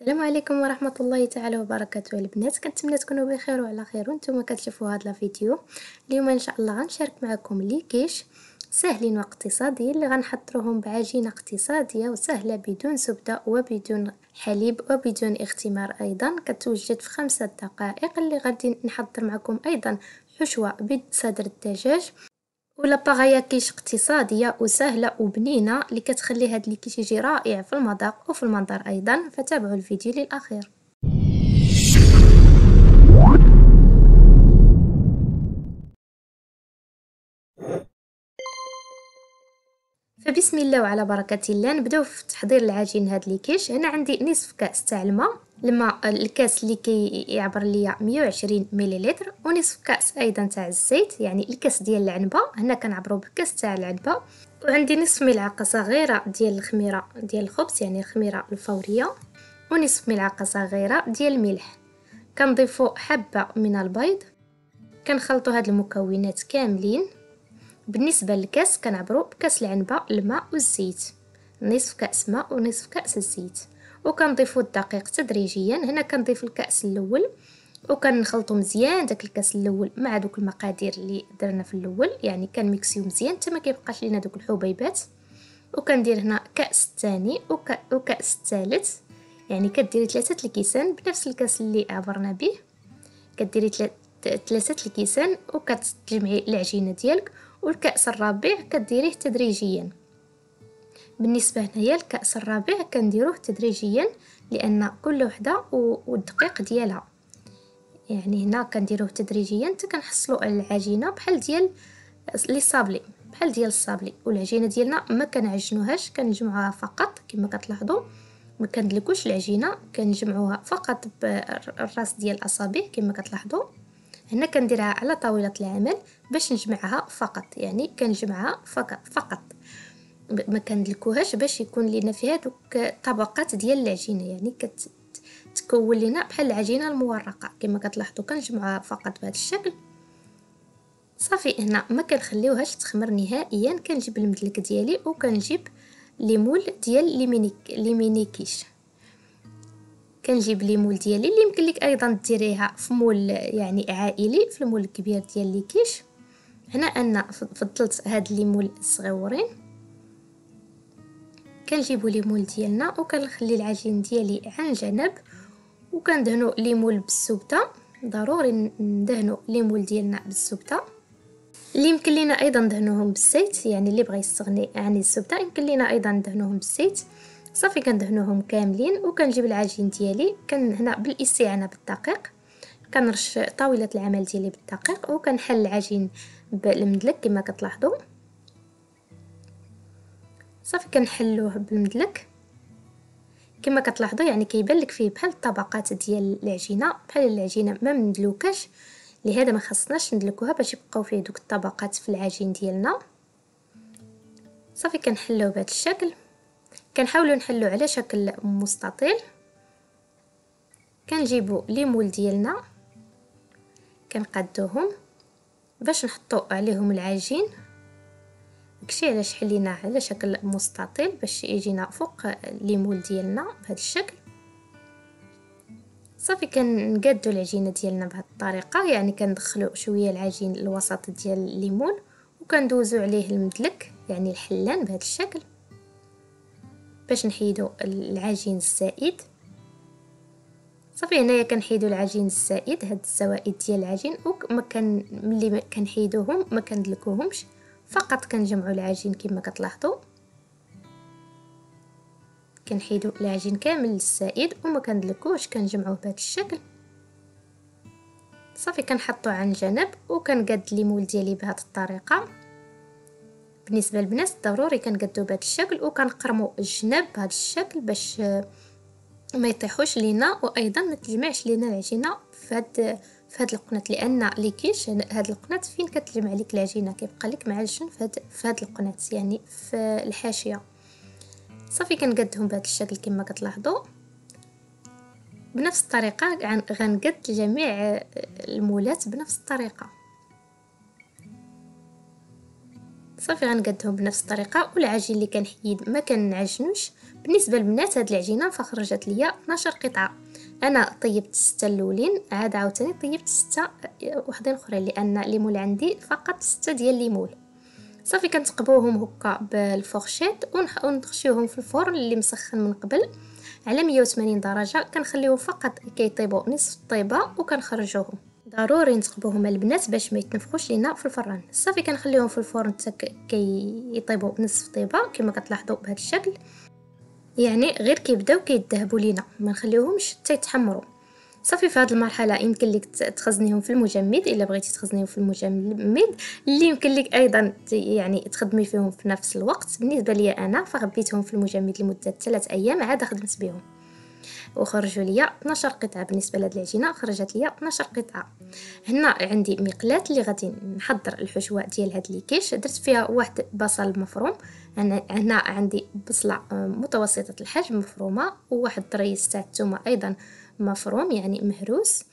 السلام عليكم ورحمه الله تعالى وبركاته. البنات كنتمنى تكونوا بخير وعلى خير وانتم كتشوفوا هذا الفيديو. اليوم ان شاء الله غنشارك معكم لي كيش ساهلين واقتصاديين اللي غنحضروهم بعجينه اقتصاديه وسهله بدون زبده وبدون حليب وبدون اختمار. ايضا كتوجد في 5 دقائق. اللي غادي نحضر معكم ايضا حشوه بصدر الدجاج ولا باغايا كيش اقتصاديه وسهله وبنينه اللي كتخلي هاد الكيش يجي رائع في المذاق وفي المنظر ايضا، فتابعوا الفيديو للاخير. فبسم الله وعلى بركه الله نبداو في تحضير العجين هاد الكيش. هنا عندي نصف كاس تاع الماء الكاس اللي كيعبر ليا 120 مليلتر، ونصف كاس ايضا تاع الزيت يعني الكاس ديال العنبه. هنا كنعبروا بالكاس تاع العنبه، وعندي نصف ملعقه صغيره ديال الخميره ديال الخبز يعني الخميره الفوريه، ونصف ملعقه صغيره ديال الملح. كنضيفوا حبه من البيض، كنخلطوا هاد المكونات كاملين. بالنسبه للكاس كنعبروا بكاس العنبه الماء والزيت، نصف كاس ماء ونصف كاس الزيت، وكنضيفوا الدقيق تدريجيا. هنا كنضيف الكاس الاول وكنخلطوا مزيان داك الكاس الاول مع دوك المقادير اللي درنا في الاول، يعني كنميكسيو مزيان حتى ما كيبقاش لينا دوك الحبيبات. وكندير هنا كاس الثاني وكاس الثالث، يعني كديري 3 الكيسان بنفس الكاس اللي عبرنا به. كديري 3 الكيسان وكتجمعي العجينه ديالك، والكاس الرابع كديريه تدريجيا. بالنسبه هنايا الكاس الرابع كنديروه تدريجيا لان كل وحده والدقيق ديالها، يعني هنا كنديروه تدريجيا حتى كنحصلوا على العجينه بحال ديال لي صابلي بحال ديال الصابلي. والعجينه ديالنا ما كنعجنوهاش، كنجمعوها فقط كما كتلاحظوا، ما كندلكوش العجينه، كنجمعوها فقط بالراس ديال الاصابع كما كتلاحظوا. هنا كنديرها على طاوله العمل باش نجمعها فقط، يعني كنجمعها فقط ما كندلكوهاش باش يكون لينا فيها دوك طبقات ديال العجينه، يعني كتكون لينا بحال العجينه المورقه كما كتلاحظوا. كنجمعها فقط بهذا الشكل صافي. هنا ما كنخليوهاش تخمر نهائيا. كنجيب المدلك ديالي وكنجيب ليمول ديال ليمينيكيش، كنجيب ليمول ديالي اللي يمكن لك ايضا ديريها في مول يعني عائلي في المول الكبير ديال لي كيش. هنا انا فضلت هاد الليمول الصغيورين. كنجيبوا ليمول ديالنا وكنخلي العجين ديالي عن جنب، وكندهنوا ليمول بالزبده. ضروري ندهنوا ليمول ديالنا بالزبده. اللي يمكن لينا ايضا ندهنوهم بالزيت، يعني اللي بغى يستغني عن الزبده يمكن لينا ايضا ندهنوهم بالزيت صافي. كندهنوهم كاملين وكنجيب العجين ديالي هنا بالاستعانه بالدقيق. كنرش طاوله العمل ديالي بالدقيق وكنحل العجين بالمدلك كما كتلاحظوا صافي. كنحلوه بالمدلك كما كتلاحظوا، يعني كيبان لك فيه بحال الطبقات ديال العجينه، بحال العجينه ما مدلوكاش، لهذا ما خصناش ندلكوها باش يبقاو فيه دوك الطبقات في العجين ديالنا صافي. كنحلوه بهذا الشكل، كنحاولوا نحلو على شكل مستطيل. كنجيبوا ليمول ديالنا كنقادوهم باش نحطوا عليهم العجين. داكشي علاش حليناه على شكل مستطيل باش يجينا فوق ليمول ديالنا بهذا الشكل صافي. كنقادوا العجينه ديالنا بهذه الطريقه، يعني كندخلوا شويه العجين الوسط ديال الليمون وكندوزوا عليه المدلك يعني الحلان بهذا الشكل باش نحيدو العجين السائد صافي. هنايا كنحيدو العجين السائد، هاد السوائد ديال العجين، ملي كنحيدوهم ما كندلكوهمش فقط، كنجمعوا العجين كما كتلاحظوا. كنحيدو العجين كامل السائد وما كندلكوش، كنجمعوه بهذا الشكل صافي. كنحطو عن جنب وكنقاد الليمول ديالي بهذه الطريقه. بالنسبه للبنات ضروري كنقادو بهذا الشكل وكنقرموا الجناب بهذا الشكل باش ما يطيحوش لينا، وايضا ما تجمعش لينا العجينه في هاد القنات، لان لي كيش هاد القنات فين كتجمع لك العجينه كيبقى لك معلشن في هاد القنات يعني في الحاشيه صافي. كنقادهم بهذا الشكل كما كتلاحظوا. بنفس الطريقه غنقاد جميع المولات بنفس الطريقه صافي. غنقادهم بنفس الطريقه. والعجين اللي كنحيد ما كنعجنوش بالنسبه للبنات هاد العجينه فخرجت ليا 12 قطعه. انا طيبت 6 الاولين، عاد عاوتاني طيبت 6 وحدين اخرين لان الليمول عندي فقط 6 ديال الليمول. صافي كنتقبوهم هكا بالفورشيت ونخشيوهم في الفرن اللي مسخن من قبل على 180 درجه، كنخليوهم فقط كيطيبوا نصف الطيبه وكنخرجوهم. ضروري نتقبوهم البنات باش ما يتنفخوش لينا في الفران. صافي كنخليوهم في الفرن حتى كيطيبوا نصف طيبه كما كتلاحظوا بهذا الشكل، يعني غير كيبداو كيذهبوا لينا ما نخليوهمش حتى يتحمروا. صافي في هذه المرحله يمكن لك تخزنيهم في المجمد الا بغيتي تخزنيهم في المجمد، اللي يمكن لك ايضا يعني تخدمي فيهم في نفس الوقت. بالنسبه لي انا فغبيتهم في المجمد لمده 3 ايام عاد خدمت بهم وخرجوا ليا 12 قطعه. بالنسبه لهاد العجينه خرجت ليا 12 قطعه. هنا عندي مقلاة اللي غادي نحضر الحشوه ديال هاد الكيش، درت فيها واحد بصل مفروم. انا هنا عندي بصله متوسطه الحجم مفرومه، وواحد الضريس تاع الثومه ايضا مفروم يعني مهروس،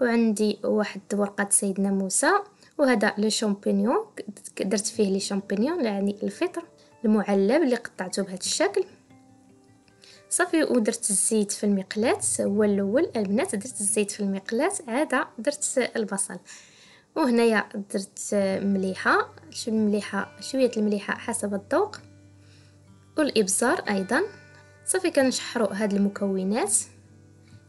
وعندي واحد ورقه سيدنا موسى، وهذا لو شامبينيون درت فيه لي شامبينيون يعني الفطر المعلب اللي قطعته بهذا الشكل. صافي ودرت الزيت في المقلاة هو الاول البنات، درت الزيت في المقلاة عاد درت البصل، وهنايا درت مليحه شويه المليحه حسب الذوق والابزار ايضا. صافي كنشحروا هاد المكونات،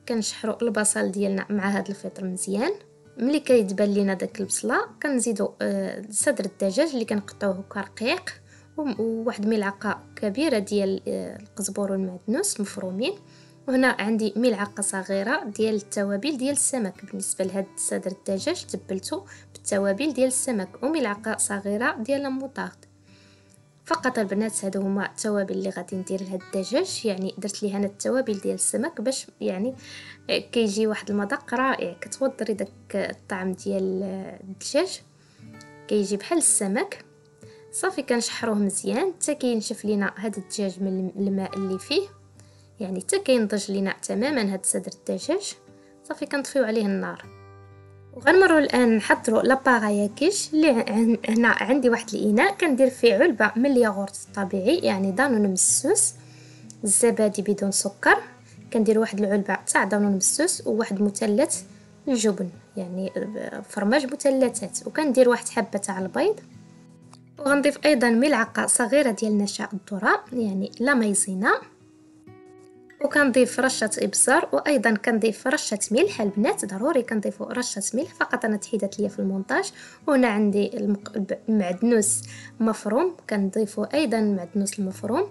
كنشحروا البصل ديالنا مع هاد الفطر مزيان. ملي كيتبان لينا داك البصله كنزيدوا صدر الدجاج اللي كنقطعوه هكا رقيق، وواحد ملعقه كبيره ديال القزبر والمعدنوس مفرومين، وهنا عندي ملعقه صغيره ديال التوابل ديال السمك. بالنسبه لهاد صدر الدجاج تبلته بالتوابل ديال السمك، وملعقه صغيره ديال الموطارد فقط البنات. هادو هما التوابل اللي غادي ندير لهاد الدجاج، يعني درت ليه انا التوابل ديال السمك باش يعني كيجي واحد المذاق رائع، كتوضري داك الطعم ديال الدجاج كيجي بحال السمك. صافي كنشحروه مزيان حتى كينشف لينا هذا الدجاج من الماء اللي فيه، يعني حتى كينضج لينا تماما هذا صدر الدجاج. صافي كنطفيو عليه النار وغنمروا الان نحضروا لاباغايا كيش. اللي هنا عندي واحد الاناء كندير فيه علبه من الياغورت الطبيعي يعني دانون مسوس، الزبادي بدون سكر، كندير واحد العلبه تاع دانون مسوس، وواحد مثلث الجبن يعني فرماج مثلثات، وكندير واحد حبه تاع البيض، وغنضيف ايضا ملعقه صغيره ديال نشا الذره يعني لا مايزينا، وكنضيف رشه ابزار، وايضا كنضيف رشه ملح. البنات ضروري كنضيفوا رشه ملح فقط، انا تحيدت ليا في المونتاج. وهنا عندي المعدنوس مفروم كنضيفو ايضا المعدنوس المفروم.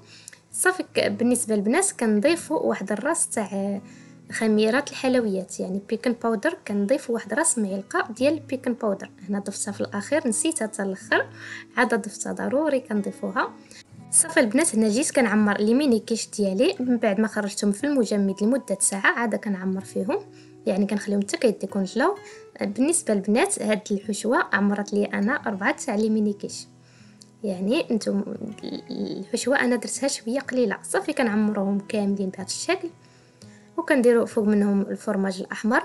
صافي بالنسبه للبنات كنضيفوا واحد الراس تاع خميرات الحلويات يعني بيكن باودر، كنضيف واحد راس معلقه ديال بيكن باودر. هنا ضفتها في الاخير، نسيتها حتى الاخر عاد ضفتها، ضروري كنضيفوها. صافي البنات هنا جيت كنعمر لي ميني كيش ديالي من بعد ما خرجتهم في المجمد لمده ساعه، عاد كنعمر فيهم يعني كنخليهم حتى كيديكونجلاو. بالنسبه للبنات هاد الحشوه عمرت لي انا 4 تاع لي ميني كيش، يعني نتوما الحشوه انا درتها شويه قليله. صافي كنعمروهم كاملين بهذا الشكل، وكنديروا فوق منهم الفرماج الاحمر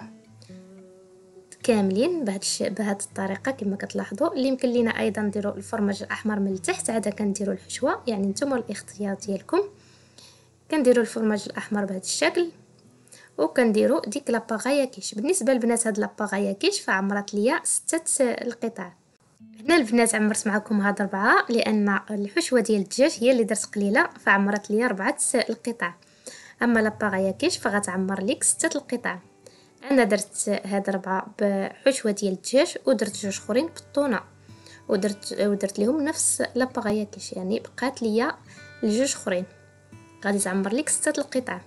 كاملين بهاد الطريقه كما كتلاحظوا. اللي يمكن لينا ايضا نديروا الفرماج الاحمر من التحت، عاد كنديروا الحشوه يعني نتوما الاختيار ديالكم. كنديروا الفرماج الاحمر بهذا الشكل، وكنديروا ديك لاباغايا كيش. بالنسبه للبنات هاد لاباغايا كيش فعمرت ليا 6 القطع. هنا البنات عمرت معكم هاد 4 لان الحشوه ديال الدجاج هي اللي درت قليله فعمرت ليا 4 القطع، اما لاباغايا كيش فغتعمر ليك 6 القطع. انا درت هاد 4 بحشوه ديال الدجاج، ودرت 2 اخرين بالطونه، ودرت لهم نفس لاباغايا كيش، يعني بقات ليا 2 اخرين غادي تعمر ليك 6 القطع.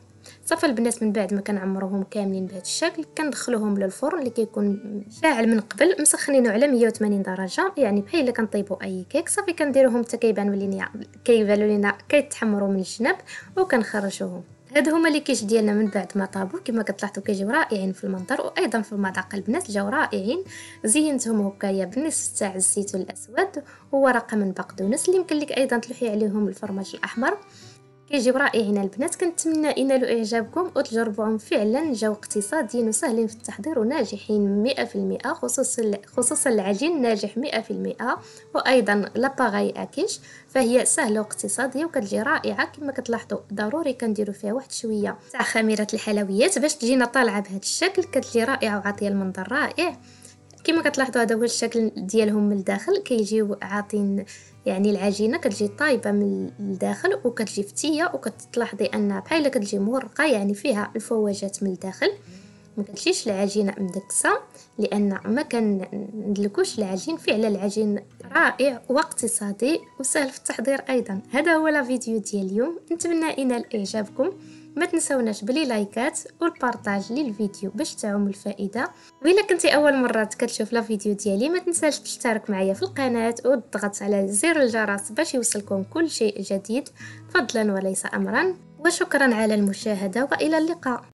صافي البنات من بعد ما كنعمروهم كاملين بهذا الشكل كندخلوهم للفرن اللي كيكون شاعل من قبل، مسخنينه على 180 درجه يعني بحال الا كنطيبوا اي كيك. صافي كنديروهم حتى كيبانوا لينا كيتحمروا من الجناب وكنخرجوهم. هادو هما لي كيش ديالنا من بعد ما طابو كما كتلاحظوا كيجيو رائعين في المنظر وايضا في المذاق. البنات جاو رائعين، زينتهم هكايا بالنصف تاع الزيتون الاسود وورقه من بقدونس، اللي يمكن لك ايضا تلوحي عليهم الفرماج الاحمر. كيجيب رائع هنا البنات. كنتمنى ينالوا اعجابكم وتجربوهم، فعلا جاو اقتصاديين وسهلين في التحضير وناجحين 100%، خصوصا العجين ناجح 100%، وايضا لاباغاي اكيش فهي سهله واقتصاديه وكتجي رائعه. كما كتلاحظوا ضروري كنديروا فيها واحد شويه تاع خميره الحلويات باش تجينا طالعه بهذا الشكل، كتجي رائعه وعاطيه المنظر رائع. كما كتلاحظوا هذا هو الشكل ديالهم من الداخل، كيجيو عاطين يعني العجينه كتجي طايبه من الداخل وكتجي فتيه، وكتلاحظي انها بحال كتجي مورقه يعني فيها الفواجات من الداخل، ما كتجيش العجينه مدكسه لان ما كندلكوش العجين. فعلا العجين رائع واقتصادي وسهل في التحضير ايضا. هذا هو لا فيديو ديال اليوم، نتمنى ينال اعجابكم. ما تنساوناش بلي لايكات والبارطاج للفيديو باش تعم الفائده. وإلا كنتي اول مره كتشوف لا فيديو ديالي ما تنساش تشترك معايا في القناه وتضغط على زر الجرس باش يوصلكم كل شيء جديد فضلا وليس امرا. وشكرا على المشاهده والى اللقاء.